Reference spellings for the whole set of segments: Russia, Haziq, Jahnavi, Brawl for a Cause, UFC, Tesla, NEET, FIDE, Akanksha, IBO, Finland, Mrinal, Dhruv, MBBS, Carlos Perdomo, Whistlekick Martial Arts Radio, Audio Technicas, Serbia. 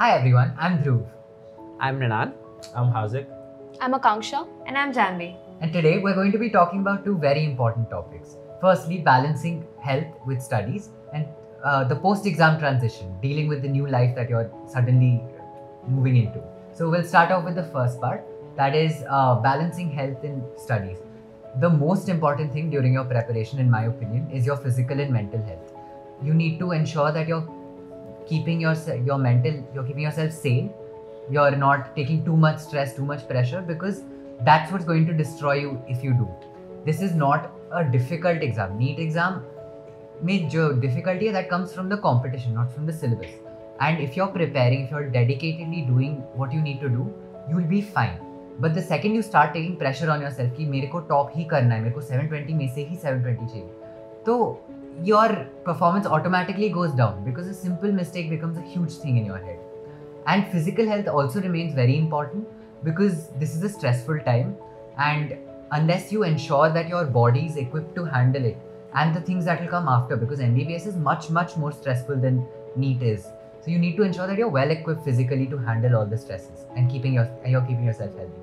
Hi everyone, I'm Dhruv. I'm Mrinal. I'm Haziq. I'm Akanksha. And I'm Jahnavi. And today we're going to be talking about two very important topics. Firstly, balancing health with studies, and the post-exam transition, dealing with the new life that you're suddenly moving into. So we'll start off with the first part, that is balancing health and studies. The most important thing during your preparation, in my opinion, is your physical and mental health. You need to ensure that you're keeping yourself sane, you're not taking too much stress, too much pressure, because that's what's going to destroy you if you do. This is not a difficult exam. NEET exam में जो difficulty है, that comes from the competition, not from the syllabus. And if you're preparing, if you're dedicatedly doing what you need to do, you'll be fine. But the second you start taking pressure on yourself कि मेरे को top ही करना है, मेरे को 720 में से ही 720 चाहिए, तो your performance automatically goes down because a simple mistake becomes a huge thing in your head. And physical health also remains very important because this is a stressful time, and unless you ensure that your body is equipped to handle it and the things that will come after, because MBBS is much more stressful than NEET is. So you need to ensure that you're well equipped physically to handle all the stresses and you're keeping yourself healthy.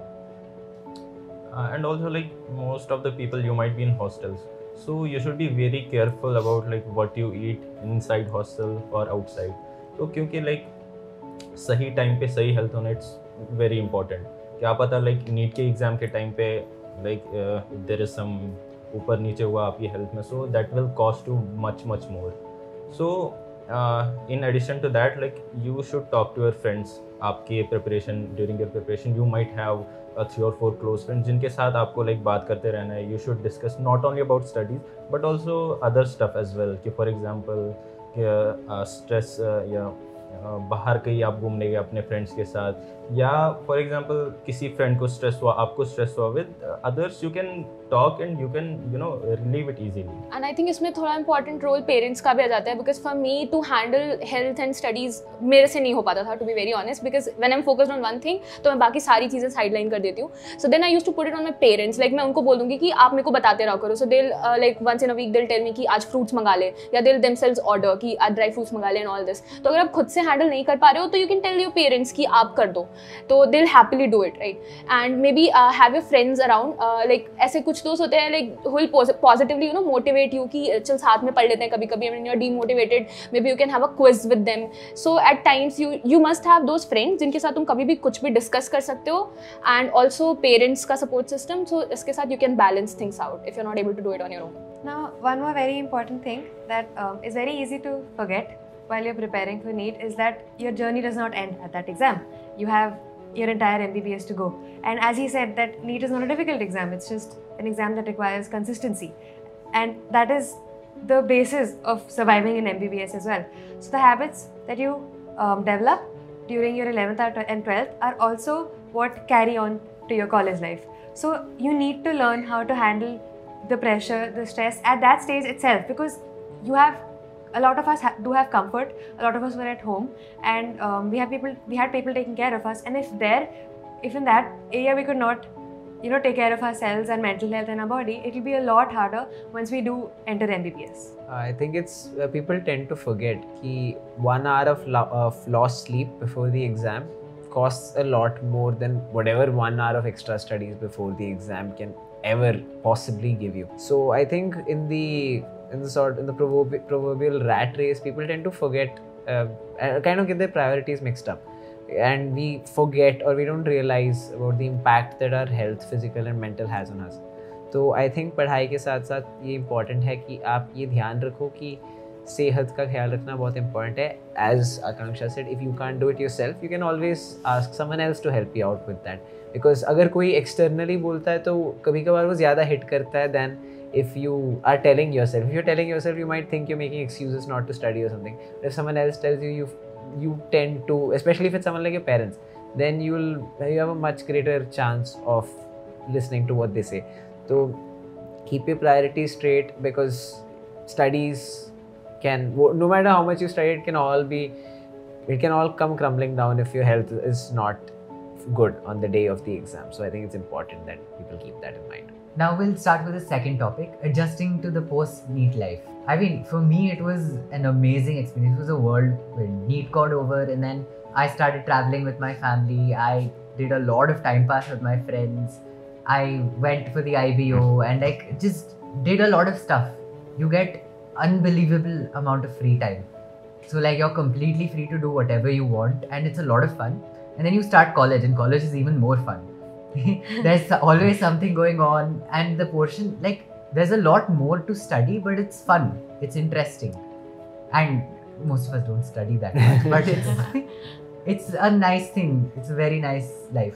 And also, like most of the people, you might be in hostels. So you should be very careful about like what you eat inside hostel or outside. So क्योंकि like सही time पे सही health होना it's very important. क्या पता like NEET के exam के time पे like there is some ऊपर नीचे हुआ आपकी health में, so that will cost you much more. So in addition to that, like you should talk to your friends. आपके preparation, during your preparation you might have 3 or 4 close friends जिनके साथ आपको like बात करते रहना है. You should discuss not only about studies but also other stuff as well. कि for example stress या बाहर कहीं आप घूमने गए अपने friends के साथ, या for example किसी friend को stress हुआ, आपको stress हुआ, with others you can talk and you can, you know, relieve it easily. And I think इसमें थोड़ा important role parents का भी आ जाता है, because for me to handle health and studies मेरे से नहीं हो पाता था, to be very honest, because when I'm focused on one thing तो मैं बाकी सारी चीज़ें sideline कर देती हूँ. So then I used to put it on my parents, like मैं उनको बोल दूँगी कि आप मेरे को बताते रहा करो. So they'll like once in a week they'll tell me कि आज fruits मंगा ले, या they'll themselves order कि आज dry fruits मंगा ले and all this. तो अगर आप खुद से हैंडल नहीं कर पा रहे हो तो you can tell your parents कि आप कर दो, तो they will happily do it, right. And maybe have your friends around, like ऐसे कुछ दोस्त होते हैं like who will positively, you know, motivate you कि चल साथ में पढ़ लेते हैं. कभी कभी when you are demotivated maybe you can have a quiz with them. So at times you must have those friends जिनके साथ तुम कभी भी कुछ भी डिस्कस कर सकते हो, एंड ऑल्सो पेरेंट्स का सपोर्ट सिस्टम. सो इसके साथ you can balance things out if you are not able to do it on your own. Now one more very important thing that is very easy to forget while you're preparing for NEET is that your journey does not end at that exam. You have your entire MBBS to go. And as he said, that NEET is not a difficult exam, it's just an exam that requires consistency. And that is the basis of surviving in MBBS as well. So the habits that you develop during your 11th and 12th are also what carry on to your college life. So you need to learn how to handle the pressure, the stress at that stage itself, because you have a lot of us do have comfort. A lot of us were at home, and we had people taking care of us. And if in that area we could not, you know, take care of ourselves and mental health and our body, it will be a lot harder once we do enter MBBS. I think it's people tend to forget that 1 hour of lost sleep before the exam costs a lot more than whatever 1 hour of extra studies before the exam can ever possibly give you. So I think in the proverbial rat race, people tend to forget, kind of get their priorities mixed up, and we forget or we don't realize about the impact that our health, physical and mental, has on us. So I think पढ़ाई के साथ साथ ये important है कि आप ये ध्यान रखो कि सेहत का ख्याल रखना बहुत important है. As Akanksha said, if you can't do it yourself, you can always ask someone else to help you out with that. Because अगर कोई externally बोलता है तो कभी कभार वो ज़्यादा hit करता है than if you are telling yourself. If you're telling yourself, you might think you're making excuses not to study or something. But if someone else tells you, you tend to, especially if it's someone like your parents, then you have a much greater chance of listening to what they say. So keep your priorities straight, because studies can, no matter how much you study, it can all come crumbling down if your health is not good on the day of the exam. So I think it's important that people keep that in mind. Now we'll start with the second topic, adjusting to the post-NEET life. I mean, for me, it was an amazing experience. It was a whirlwind. NEET got over, and then I started traveling with my family. I did a lot of time pass with my friends. I went for the IBO and like just did a lot of stuff. You get unbelievable amount of free time. So like you're completely free to do whatever you want and it's a lot of fun. And then you start college and college is even more fun. There's always something going on and the portion, like there's a lot more to study, but it's fun. It's interesting. And most of us don't study that much, but it's a nice thing. It's a very nice life.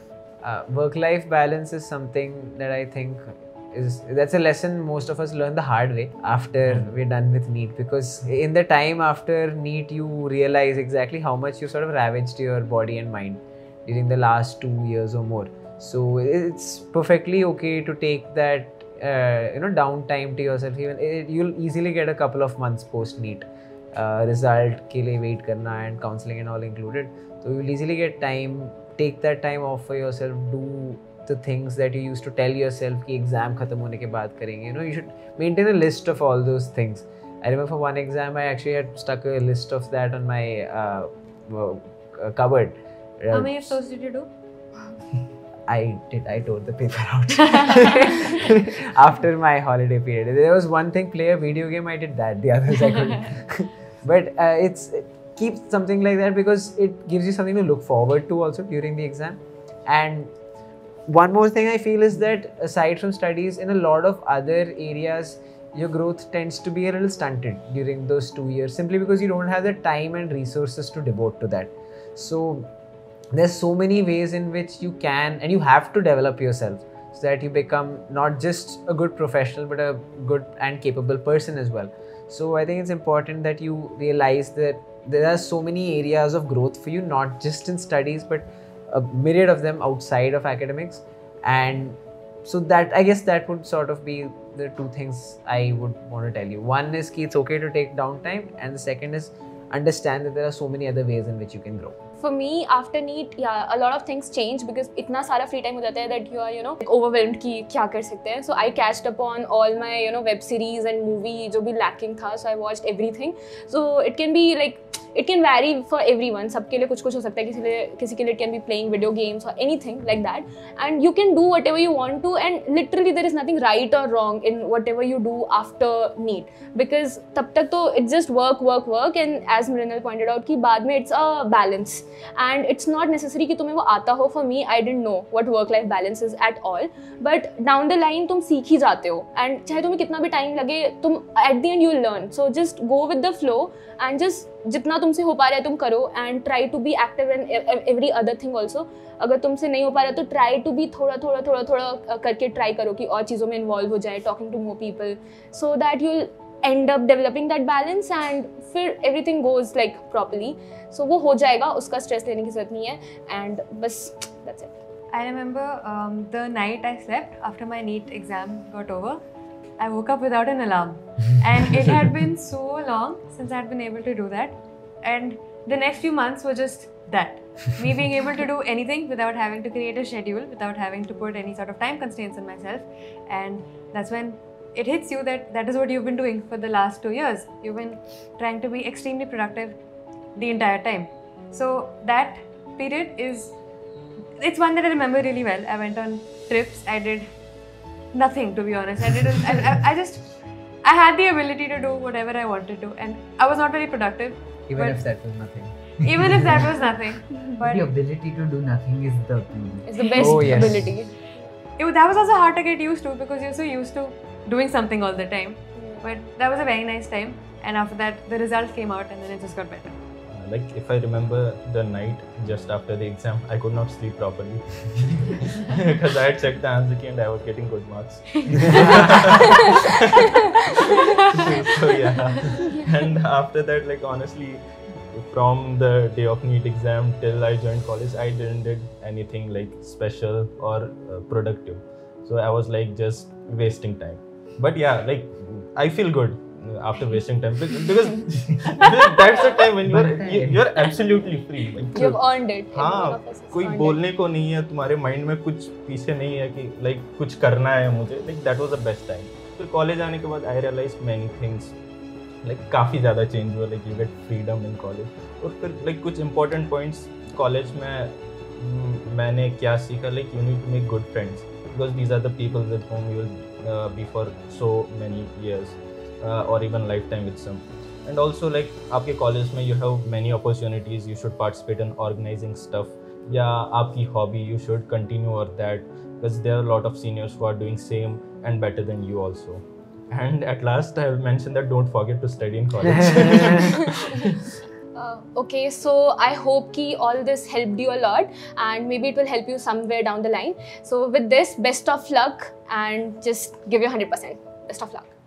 Work-life balance is something that I think that's a lesson most of us learn the hard way after we're done with NEET, because in the time after NEET you realize exactly how much you sort of ravaged your body and mind during the last 2 years or more. So it's perfectly okay to take that downtime to yourself. Even you'll easily get a couple of months post NEET result ke liye wait karna and counseling and all included. So you'll easily get time. Take that time off for yourself. Do the things that you used to tell yourself ki exam khatam hone ke baad karenge. You know, you should maintain a list of all those things. I remember for one exam, I actually had stuck a list of that on my cupboard. How many of those did you do? I tore the paper out after my holiday period. There was one thing, play a video game, I did that. The others I couldn't. But keep something like that because it gives you something to look forward to also during the exam. And one more thing I feel is that aside from studies, in a lot of other areas, your growth tends to be a little stunted during those 2 years simply because you don't have the time and resources to devote to that. So there's so many ways in which you can and you have to develop yourself so that you become not just a good professional but a good and capable person as well. So I think it's important that you realize that there are so many areas of growth for you, not just in studies, but a myriad of them outside of academics. And so that, I guess that would sort of be the two things I would want to tell you. One is it's okay to take downtime, and the second is understand that there are so many other ways in which you can grow. For me, after NEET, yeah, a lot of things change because itna sara free time ho jata hai that you are, you know, like overwhelmed ki kya kar sakte hain. So I catched upon all my, you know, web series and movie jo bhi lacking tha. So I watched everything. So it can be like, it can vary for everyone. Sabke liye kuch kuch ho sakta hai. Kisi ke liye it can be playing video games or anything like that. And you can do whatever you want to. And literally there is nothing right or wrong in whatever you do after NEET, because tab tak to it's just work, work, work. And as Mrinal pointed out ki baad mein it's a balance. And it's not necessary कि तुम्हें वो आता हो. For me, I didn't know what work-life balance is at all. But down the line तुम सीख ही जाते हो. And चाहे तुम्हें कितना भी time लगे, तुम at the end you'll learn. So just go with the flow and just जितना तुमसे हो पा रहा है तुम करो. And try to be active in every other thing also. अगर तुमसे नहीं हो पा रहा तो try to be थोड़ा थोड़ा करके try करो कि और चीज़ों में involve हो जाए, talking to more people, so that you'll end up developing that balance and फिर everything goes like properly. So वो हो जाएगा, उसका stress लेने की ज़रूरत नहीं है and बस that's it. I remember the night I slept after my NEET exam got over, I woke up without an alarm and it had been so long since I had been able to do that, and the next few months were just that. Me being able to do anything without having to create a schedule, without having to put any sort of time constraints on myself, and that's when it hits you that that is what you've been doing for the last 2 years. You've been trying to be extremely productive the entire time. So that period is, it's one that I remember really well. I went on trips. I did nothing, to be honest. I had the ability to do whatever I wanted to, and I was not very productive. Even if that was nothing. Even if that was nothing. But the ability to do nothing is the beauty. It's the best ability. That was also hard to get used to because you're so used to doing something all the time. But that was a very nice time, and after that the result came out and then it just got better. Like if I remember the night just after the exam, I could not sleep properly because I had checked the answer key and I was getting good marks. So yeah, and after that, like honestly, from the day of NEET exam till I joined college, I didn't do anything like special or productive. So I was like just wasting time. But yeah, like I feel good after wasting time because that's the time when you're absolutely free. Like, you've earned it. हाँ, कोई बोलने को नहीं है, तुम्हारे mind में कुछ पीछे नहीं है कि like कुछ करना है मुझे. Like that was the best time. फिर college आने के बाद I realized many things. Like काफ़ी ज़्यादा चेंज हुआ, like you get freedom in college. और फिर लाइक कुछ इंपॉर्टेंट पॉइंट्स कॉलेज में मैंने क्या सीखा, like you need to make good friends because these are the people with whom you will be for so many years और even life time with some. And also like आपके college में you have many opportunities, you should participate in organising stuff या आपकी hobby you should continue और that because there are lot of seniors who are doing same and better than you also. And at last, I will mention that don't forget to study in college. Okay, so I hope ki all this helped you a lot, and maybe it will help you somewhere down the line. So with this, best of luck, and just give your 100%. Best of luck.